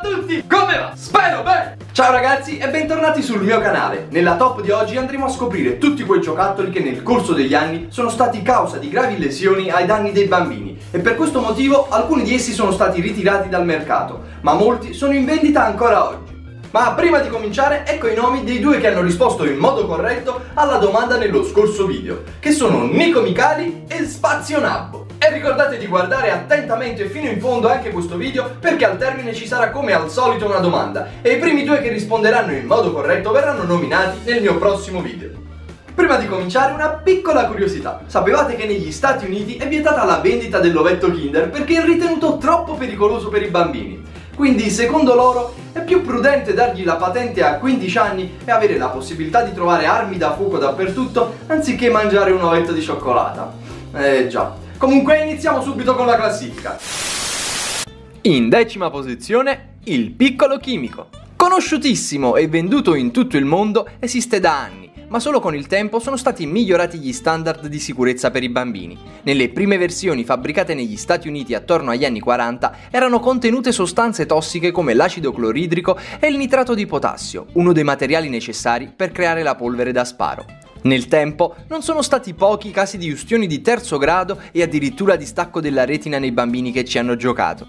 a tutti, come va? Spero bene! Ciao ragazzi e bentornati sul mio canale. Nella top di oggi andremo a scoprire tutti quei giocattoli che nel corso degli anni sono stati causa di gravi lesioni ai danni dei bambini e per questo motivo alcuni di essi sono stati ritirati dal mercato, ma molti sono in vendita ancora oggi. Ma prima di cominciare ecco i nomi dei due che hanno risposto in modo corretto alla domanda nello scorso video, che sono Nico Michaeli e Spazio Nabbo. E ricordate di guardare attentamente fino in fondo anche questo video, perché al termine ci sarà come al solito una domanda e i primi due che risponderanno in modo corretto verranno nominati nel mio prossimo video. Prima di cominciare una piccola curiosità: sapevate che negli Stati Uniti è vietata la vendita dell'ovetto Kinder perché è ritenuto troppo pericoloso per i bambini? Quindi secondo loro è più prudente dargli la patente a 15 anni e avere la possibilità di trovare armi da fuoco dappertutto anziché mangiare un ovetto di cioccolata. Già. Comunque iniziamo subito con la classifica. In decima posizione, il piccolo chimico. Conosciutissimo e venduto in tutto il mondo, esiste da anni, ma solo con il tempo sono stati migliorati gli standard di sicurezza per i bambini. Nelle prime versioni fabbricate negli Stati Uniti attorno agli anni 40 erano contenute sostanze tossiche come l'acido cloridrico e il nitrato di potassio, uno dei materiali necessari per creare la polvere da sparo. Nel tempo non sono stati pochi i casi di ustioni di terzo grado e addirittura distacco della retina nei bambini che ci hanno giocato.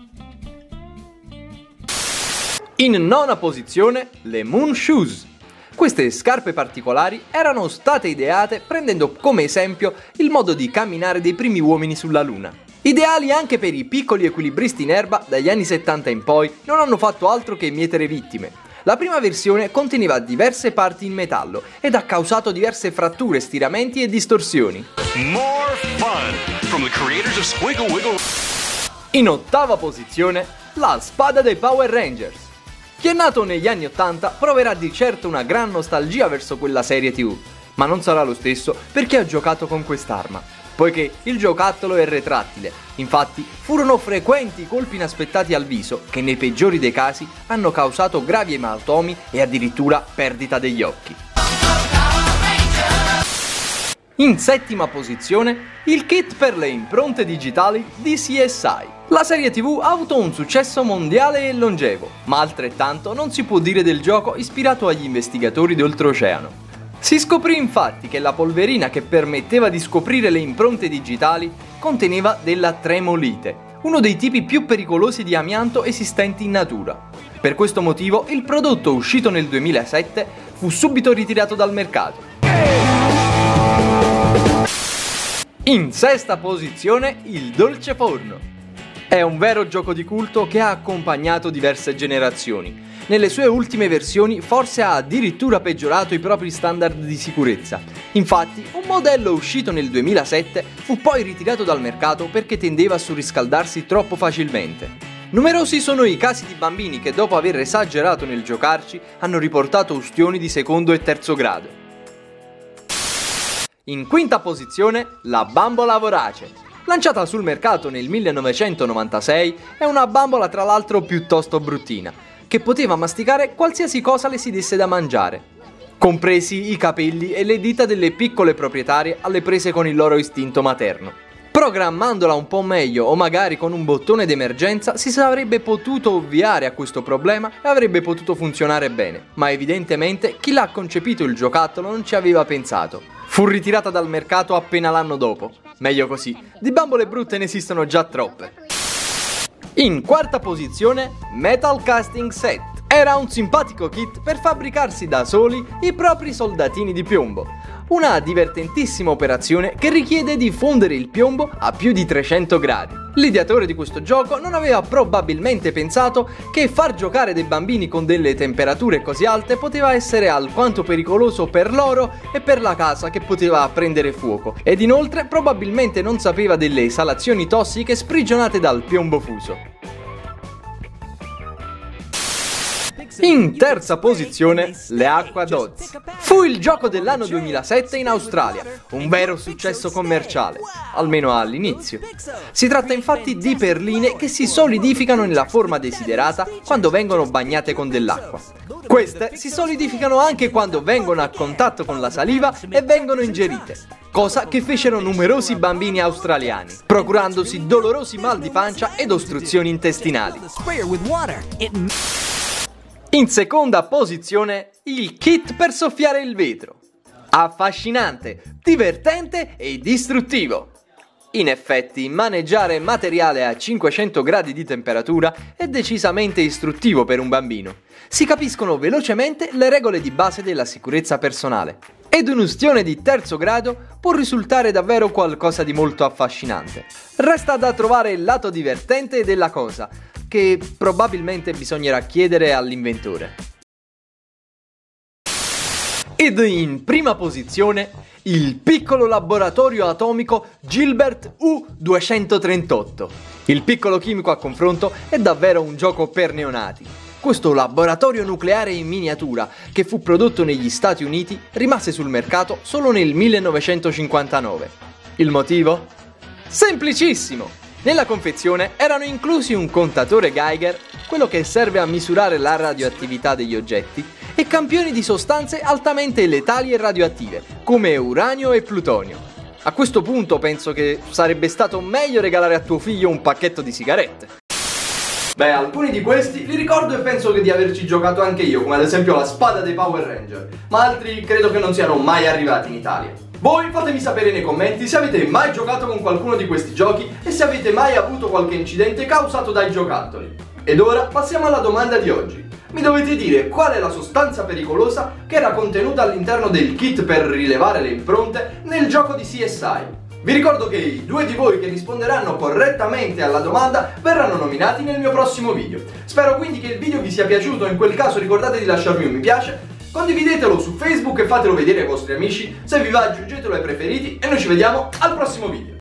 In nona posizione, le Moon Shoes. Queste scarpe particolari erano state ideate prendendo come esempio il modo di camminare dei primi uomini sulla Luna. Ideali anche per i piccoli equilibristi in erba, dagli anni 70 in poi non hanno fatto altro che mietere vittime. La prima versione conteneva diverse parti in metallo ed ha causato diverse fratture, stiramenti e distorsioni. In ottava posizione, la spada dei Power Rangers. Chi è nato negli anni 80 proverà di certo una gran nostalgia verso quella serie TV, ma non sarà lo stesso per chi ha giocato con quest'arma, poiché il giocattolo è retrattile. Infatti furono frequenti colpi inaspettati al viso che nei peggiori dei casi hanno causato gravi ematomi e addirittura perdita degli occhi. In settima posizione, il kit per le impronte digitali di CSI. La serie TV ha avuto un successo mondiale e longevo, ma altrettanto non si può dire del gioco ispirato agli investigatori d'oltreoceano. Si scoprì infatti che la polverina che permetteva di scoprire le impronte digitali conteneva della tremolite, uno dei tipi più pericolosi di amianto esistenti in natura. Per questo motivo il prodotto, uscito nel 2007, fu subito ritirato dal mercato. In sesta posizione, il Dolce Forno. È un vero gioco di culto che ha accompagnato diverse generazioni. Nelle sue ultime versioni forse ha addirittura peggiorato i propri standard di sicurezza. Infatti un modello uscito nel 2007 fu poi ritirato dal mercato perché tendeva a surriscaldarsi troppo facilmente. Numerosi sono i casi di bambini che dopo aver esagerato nel giocarci hanno riportato ustioni di secondo e terzo grado. In quinta posizione, la bambola vorace. Lanciata sul mercato nel 1996, è una bambola tra l'altro piuttosto bruttina, che poteva masticare qualsiasi cosa le si desse da mangiare, compresi i capelli e le dita delle piccole proprietarie alle prese con il loro istinto materno. Programmandola un po' meglio o magari con un bottone d'emergenza si sarebbe potuto ovviare a questo problema e avrebbe potuto funzionare bene, ma evidentemente chi l'ha concepito il giocattolo non ci aveva pensato. Fu ritirata dal mercato appena l'anno dopo. Meglio così, di bambole brutte ne esistono già troppe. In quarta posizione, Metal Casting Set. Era un simpatico kit per fabbricarsi da soli i propri soldatini di piombo. Una divertentissima operazione che richiede di fondere il piombo a più di 300 gradi. L'ideatore di questo gioco non aveva probabilmente pensato che far giocare dei bambini con delle temperature così alte poteva essere alquanto pericoloso per loro e per la casa che poteva prendere fuoco, ed inoltre probabilmente non sapeva delle esalazioni tossiche sprigionate dal piombo fuso. In terza posizione, le Aqua Dots. Fu il gioco dell'anno 2007 in Australia, un vero successo commerciale, almeno all'inizio. Si tratta infatti di perline che si solidificano nella forma desiderata quando vengono bagnate con dell'acqua. Queste si solidificano anche quando vengono a contatto con la saliva e vengono ingerite, cosa che fecero numerosi bambini australiani, procurandosi dolorosi mal di pancia ed ostruzioni intestinali. In seconda posizione, il kit per soffiare il vetro. Affascinante, divertente e distruttivo. In effetti, maneggiare materiale a 500 gradi di temperatura è decisamente istruttivo per un bambino. Si capiscono velocemente le regole di base della sicurezza personale. Ed un'ustione di terzo grado può risultare davvero qualcosa di molto affascinante. Resta da trovare il lato divertente della cosa, che probabilmente bisognerà chiedere all'inventore. Ed in prima posizione il piccolo laboratorio atomico Gilbert U-238. Il piccolo chimico a confronto è davvero un gioco per neonati. Questo laboratorio nucleare in miniatura, che fu prodotto negli Stati Uniti, rimase sul mercato solo nel 1959. Il motivo? Semplicissimo! Nella confezione erano inclusi un contatore Geiger, quello che serve a misurare la radioattività degli oggetti, e campioni di sostanze altamente letali e radioattive, come uranio e plutonio. A questo punto penso che sarebbe stato meglio regalare a tuo figlio un pacchetto di sigarette. Beh, alcuni di questi li ricordo e penso di averci giocato anche io, come ad esempio la spada dei Power Rangers, ma altri credo che non siano mai arrivati in Italia. Voi fatemi sapere nei commenti se avete mai giocato con qualcuno di questi giochi e se avete mai avuto qualche incidente causato dai giocattoli. Ed ora passiamo alla domanda di oggi. Mi dovete dire qual è la sostanza pericolosa che era contenuta all'interno del kit per rilevare le impronte nel gioco di CSI. Vi ricordo che i due di voi che risponderanno correttamente alla domanda verranno nominati nel mio prossimo video. Spero quindi che il video vi sia piaciuto, in quel caso ricordate di lasciarmi un mi piace. Condividetelo su Facebook e fatelo vedere ai vostri amici, se vi va aggiungetelo ai preferiti e noi ci vediamo al prossimo video.